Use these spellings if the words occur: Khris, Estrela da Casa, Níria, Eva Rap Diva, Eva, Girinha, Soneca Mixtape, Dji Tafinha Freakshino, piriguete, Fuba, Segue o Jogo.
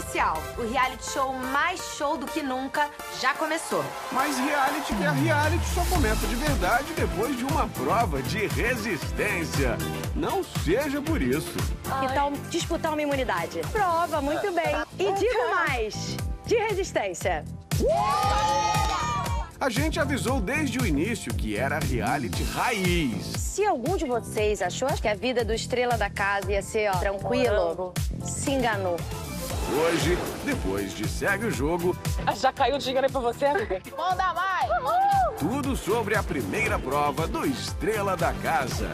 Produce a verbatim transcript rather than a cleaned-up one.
Oficial, o reality show mais show do que nunca, já começou. Mas reality que é reality só começa de verdade depois de uma prova de resistência. Não seja por isso. Então, disputar uma imunidade. Prova, muito bem. E digo mais, de resistência. A gente avisou desde o início que era reality raiz. Se algum de vocês achou que a vida do Estrela da Casa ia ser, ó, tranquilo, se enganou. Hoje, depois de Segue o Jogo... Já caiu o dinheiro aí pra você, amiga? Manda mais! Uhul! Tudo sobre a primeira prova do Estrela da Casa.